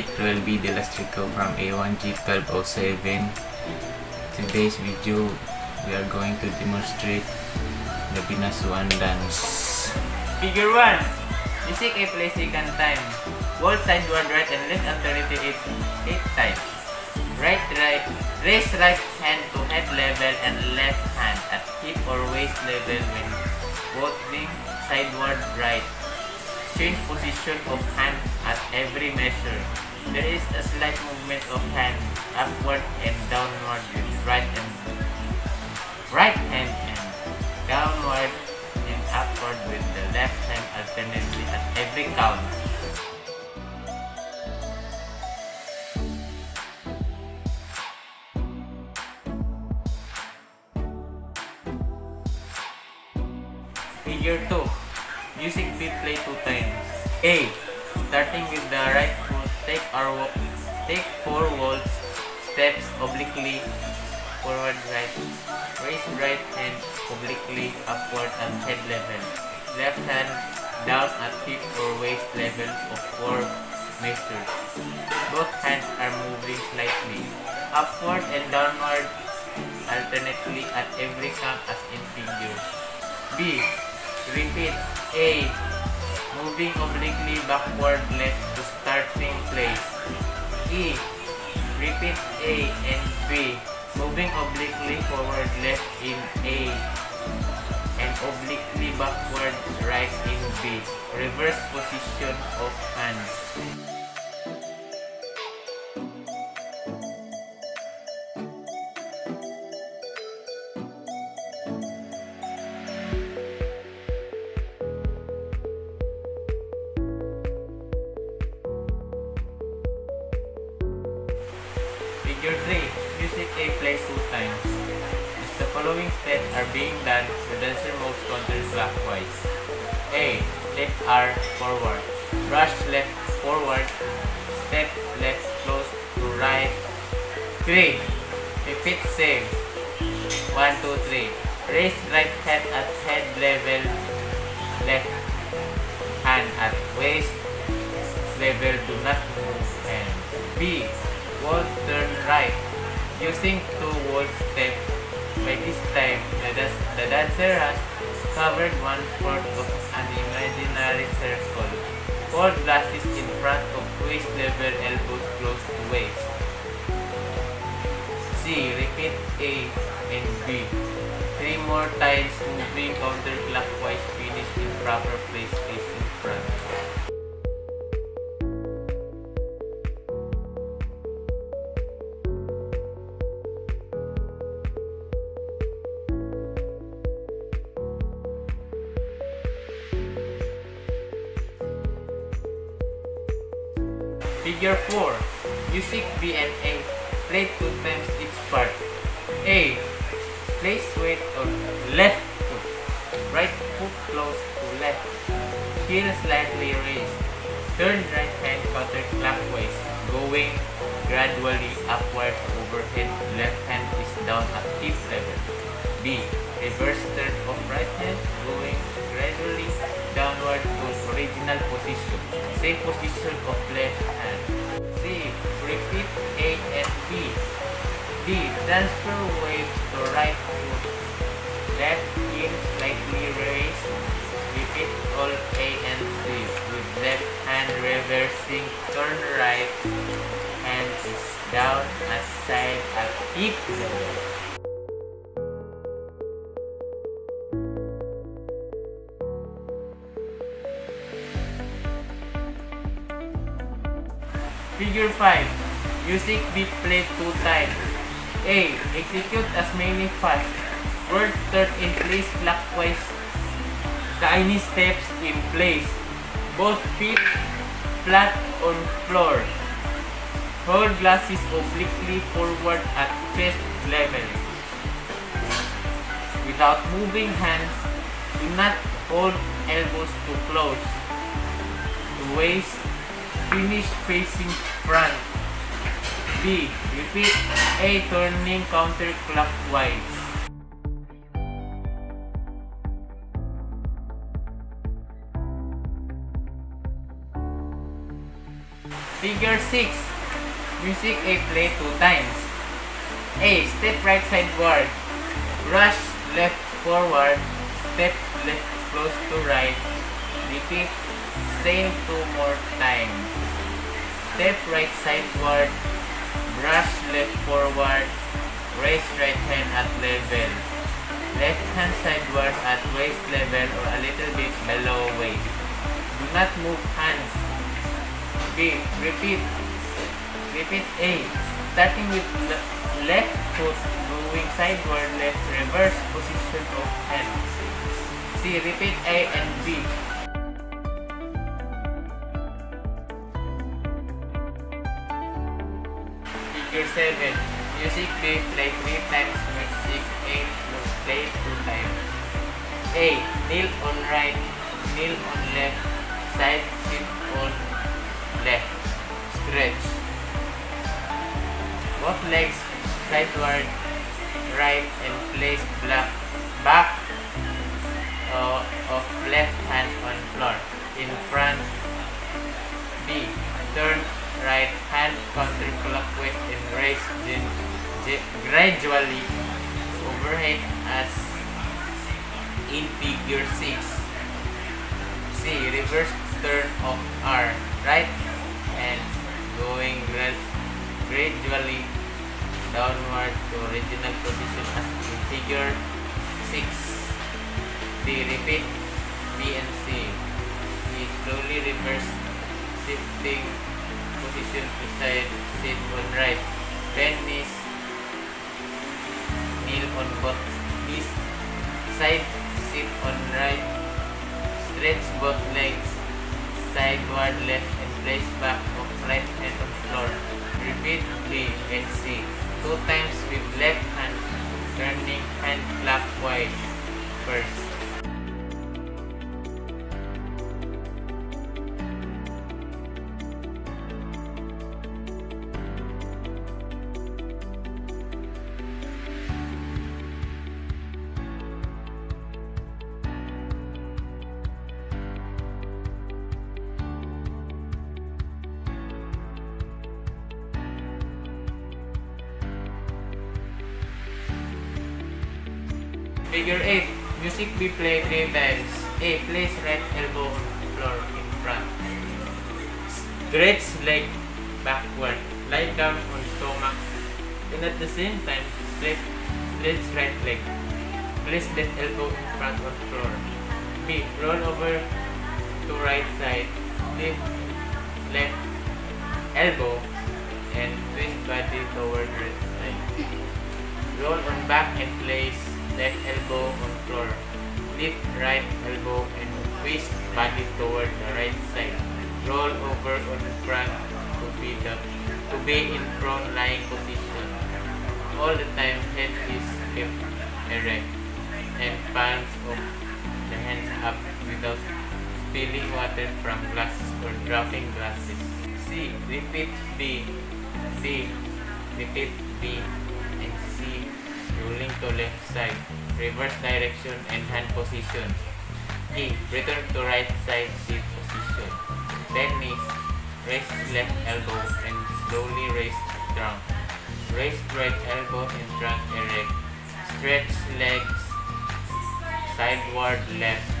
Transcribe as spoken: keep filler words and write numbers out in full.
it will be the Lastrico from A one G twelve oh seven. Today's video we are going to demonstrate the Binasuan dance. Figure one. Music A plays second time. Wall sideward right and left alternative is eight times. Right right raise right hand to head level and left hand at hip or waist level when both wing sideward right. Change position of hand at every measure. There is a slight movement of hand upward and downward with right and right hand and downward and upward with the left hand alternately at every count. Figure two. Music B play two times. A. Starting with the right foot, take or walk, take four waltz steps obliquely forward right. Raise right hand obliquely upward at head level. Left hand down at hip or waist level of four measures. Both hands are moving slightly upward and downward alternately at every count as in figure. B. Repeat A. Moving obliquely backward left to starting place. E. Repeat A and B. Moving obliquely forward left in A and obliquely backward right in B. Reverse position of hands. Figure three. Music A plays two times. As the following steps are being done, the dancer moves counterclockwise. A. Left arm forward. Brush left forward. Step left close to right. three. Repeat same. one, two, three. Raise right hand at head level. Left hand at waist level. Do not move hand. B. Wall turn right. Using two wall steps. By this time, the, da the dancer has covered one fourth of an imaginary circle. Four glasses in front of waist level, elbows close to waist. C. Repeat A and B. Three more times, moving counterclockwise, finish in proper place, face in front. Figure four. Music B and A. Play two times each part. A. Place weight on left foot. Right foot close to left. Heel slightly raised. Turn right hand counterclockwise, going gradually upward overhead. Left hand is down at hip level. B. Reverse turn of right hand, going gradually downward to original position. Same position of left hand. C. Repeat A and B. D. Transfer weight to right foot. Left heel slightly raised. Repeat all A and C with left hand reversing. Turn right hand is down as side at hip level. Figure five. Music B played two times. A. Execute as many fast. Word turn in place clockwise. Tiny steps in place. Both feet flat on floor. Hold glasses obliquely forward at chest level. Without moving hands, do not hold elbows too close to waist. Finish facing front. B. Repeat A turning counterclockwise. Figure six. Music A, play two times. A, step right sideward, rush left forward, step left close to right. Repeat same two more times. Step right sideward, rush left forward, raise right hand at level, left hand sideways at waist level or a little bit below waist. Do not move hands. B, repeat repeat A, starting with le left foot, moving sideward left, reverse position of hands. C, repeat A and B. Figure seven. Music B, play three times. Music A, play two times. A, kneel on right, kneel on left, side sit on left, stretch. Both legs sideward, right, and place black, back uh, of left hand on floor, in front. B, turn right hand counterclockwise and raise gradually overhead as in figure six. C, reverse turn of R, right and going gradually downward to original position as in figure six. D, repeat B and C. We slowly reverse shifting position to side, sit on right, bend knees, kneel on both knees, side sit on right, stretch both legs, sideward left and place back of right hand on floor. Repeat B and C two times with left hand, turning hand clockwise first. Figure eight. Music B, play three times. A, place right elbow on the floor in front. Stretch leg backward. Lie down on stomach. And at the same time, stretch, stretch right leg. Place left elbow in front of floor. B, roll over to right side. Lift left elbow and twist body toward right side. Roll on back and place left elbow on floor. Lift right elbow and twist body toward the right side. Roll over on front to be the to be in front lying position. All the time head is kept erect and palms of the hands up without spilling water from glasses or dropping glasses. C, repeat B. C, repeat B and C. Rolling to left side, reverse direction and hand position. D, return to right side seat position. Bend knees, raise left elbow and slowly raise trunk. Raise right elbow and trunk erect. Stretch legs sideward left.